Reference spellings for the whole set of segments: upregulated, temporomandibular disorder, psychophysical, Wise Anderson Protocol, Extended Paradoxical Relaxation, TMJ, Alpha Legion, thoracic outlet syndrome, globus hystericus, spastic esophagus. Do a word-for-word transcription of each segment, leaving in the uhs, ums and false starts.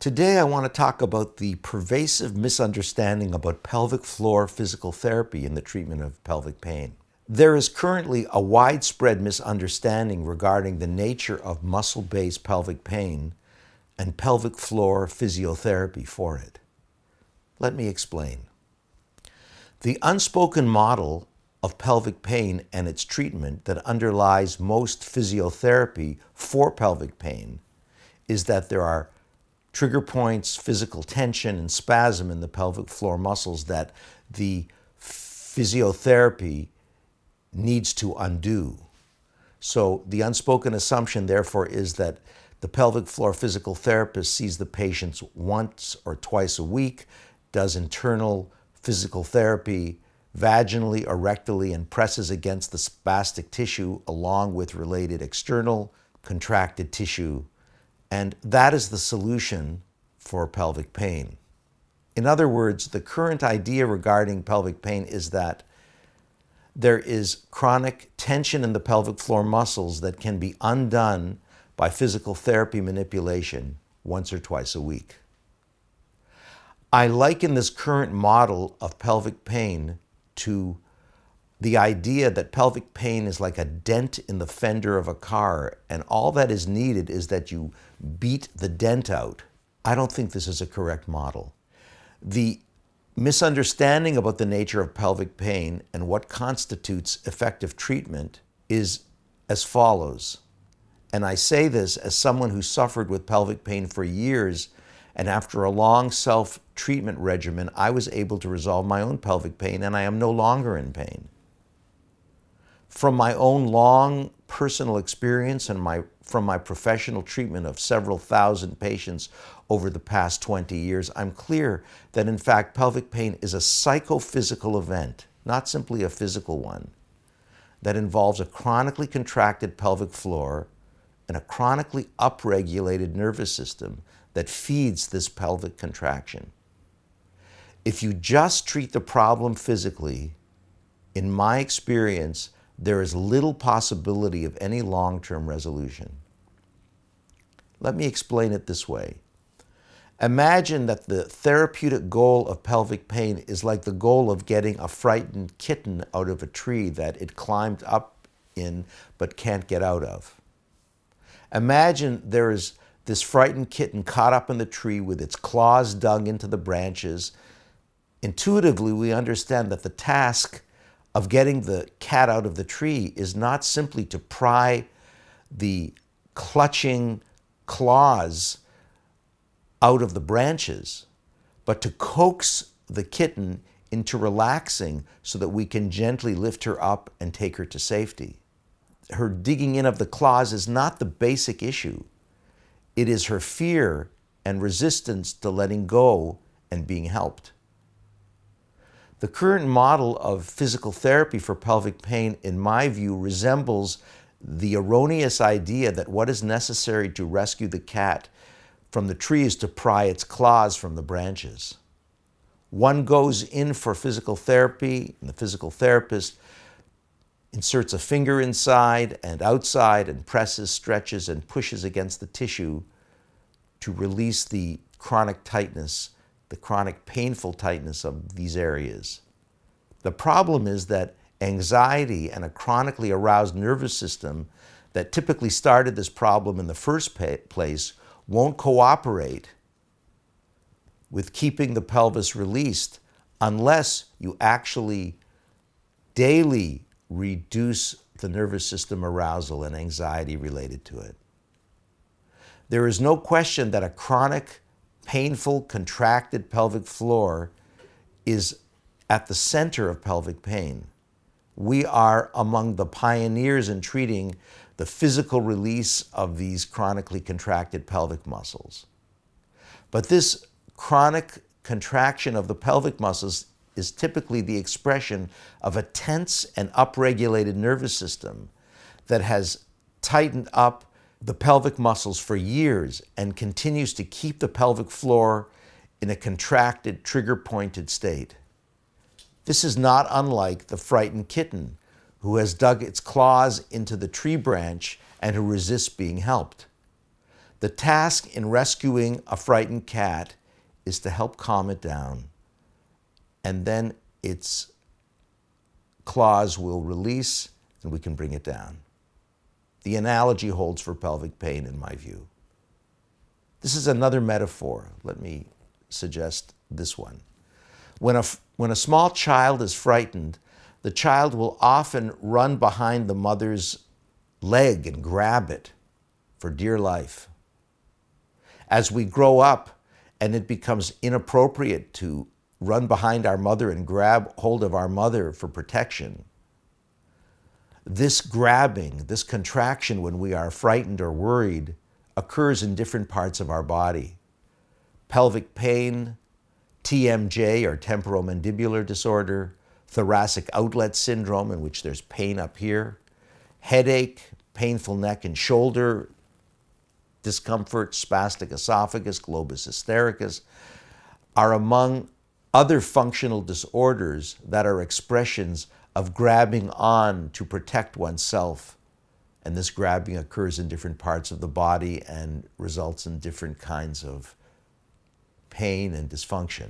Today I want to talk about the pervasive misunderstanding about pelvic floor physical therapy in the treatment of pelvic pain. There is currently a widespread misunderstanding regarding the nature of muscle-based pelvic pain and pelvic floor physiotherapy for it. Let me explain. The unspoken model of pelvic pain and its treatment that underlies most physiotherapy for pelvic pain is that there are trigger points, physical tension, and spasm in the pelvic floor muscles that the physiotherapy needs to undo. So the unspoken assumption, therefore, is that the pelvic floor physical therapist sees the patients once or twice a week, does internal physical therapy vaginally or rectally, and presses against the spastic tissue along with related external contracted tissue. And that is the solution for pelvic pain. In other words, the current idea regarding pelvic pain is that there is chronic tension in the pelvic floor muscles that can be undone by physical therapy manipulation once or twice a week. I liken this current model of pelvic pain to the idea that pelvic pain is like a dent in the fender of a car, and all that is needed is that you beat the dent out. I don't think this is a correct model. The misunderstanding about the nature of pelvic pain and what constitutes effective treatment is as follows. And I say this as someone who suffered with pelvic pain for years, and after a long self-treatment regimen, I was able to resolve my own pelvic pain, and I am no longer in pain. From my own long personal experience and my, from my professional treatment of several thousand patients over the past twenty years, I'm clear that in fact pelvic pain is a psychophysical event, not simply a physical one, that involves a chronically contracted pelvic floor and a chronically upregulated nervous system that feeds this pelvic contraction. If you just treat the problem physically, in my experience, there is little possibility of any long-term resolution. Let me explain it this way. Imagine that the therapeutic goal of pelvic pain is like the goal of getting a frightened kitten out of a tree that it climbed up in but can't get out of. Imagine there is this frightened kitten caught up in the tree with its claws dug into the branches. Intuitively, we understand that the task of getting the cat out of the tree is not simply to pry the clutching claws out of the branches, but to coax the kitten into relaxing so that we can gently lift her up and take her to safety. Her digging in of the claws is not the basic issue. It is her fear and resistance to letting go and being helped. The current model of physical therapy for pelvic pain, in my view, resembles the erroneous idea that what is necessary to rescue the cat from the tree is to pry its claws from the branches. One goes in for physical therapy, and the physical therapist inserts a finger inside and outside and presses, stretches, and pushes against the tissue to release the chronic tightness, the chronic painful tightness of these areas. The problem is that anxiety and a chronically aroused nervous system that typically started this problem in the first place won't cooperate with keeping the pelvis released unless you actually daily reduce the nervous system arousal and anxiety related to it. There is no question that a chronic painful, contracted pelvic floor is at the center of pelvic pain. We are among the pioneers in treating the physical release of these chronically contracted pelvic muscles. But this chronic contraction of the pelvic muscles is typically the expression of a tense and upregulated nervous system that has tightened up the pelvic muscles for years and continues to keep the pelvic floor in a contracted, trigger-pointed state. This is not unlike the frightened kitten who has dug its claws into the tree branch and who resists being helped. The task in rescuing a frightened cat is to help calm it down, and then its claws will release and we can bring it down. The analogy holds for pelvic pain in my view. This is another metaphor. Let me suggest this one. When a, when a small child is frightened, the child will often run behind the mother's leg and grab it for dear life. As we grow up and it becomes inappropriate to run behind our mother and grab hold of our mother for protection, this grabbing, this contraction when we are frightened or worried occurs in different parts of our body. Pelvic pain, T M J or temporomandibular disorder, thoracic outlet syndrome in which there's pain up here, headache, painful neck and shoulder discomfort, spastic esophagus, globus hystericus, are among other functional disorders that are expressions of grabbing on to protect oneself. And this grabbing occurs in different parts of the body and results in different kinds of pain and dysfunction.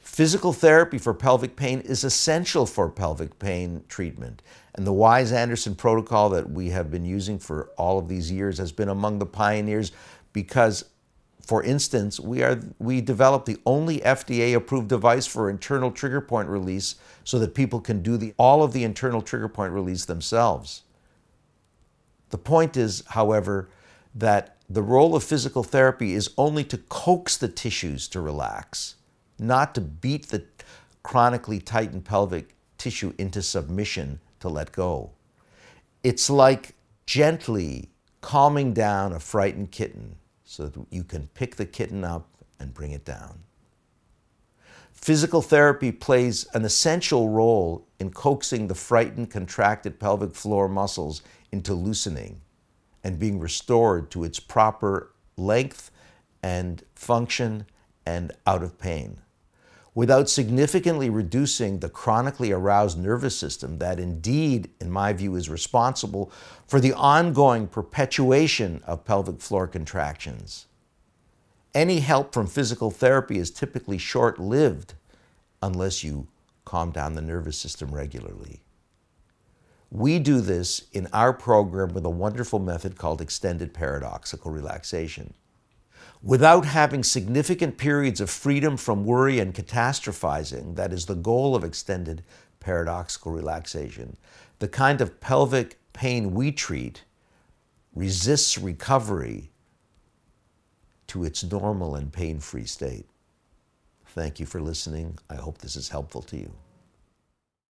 Physical therapy for pelvic pain is essential for pelvic pain treatment, and the Wise Anderson Protocol that we have been using for all of these years has been among the pioneers because, for instance, we, are, we developed the only F D A-approved device for internal trigger point release so that people can do the, all of the internal trigger point release themselves. The point is, however, that the role of physical therapy is only to coax the tissues to relax, not to beat the chronically tightened pelvic tissue into submission to let go. It's like gently calming down a frightened kitten so that you can pick the kitten up and bring it down. Physical therapy plays an essential role in coaxing the frightened, contracted pelvic floor muscles into loosening and being restored to its proper length and function and out of pain, without significantly reducing the chronically aroused nervous system that indeed, in my view, is responsible for the ongoing perpetuation of pelvic floor contractions. Any help from physical therapy is typically short-lived unless you calm down the nervous system regularly. We do this in our program with a wonderful method called Extended Paradoxical Relaxation. Without having significant periods of freedom from worry and catastrophizing, that is the goal of extended paradoxical relaxation, the kind of pelvic pain we treat resists recovery to its normal and pain-free state. Thank you for listening. I hope this is helpful to you.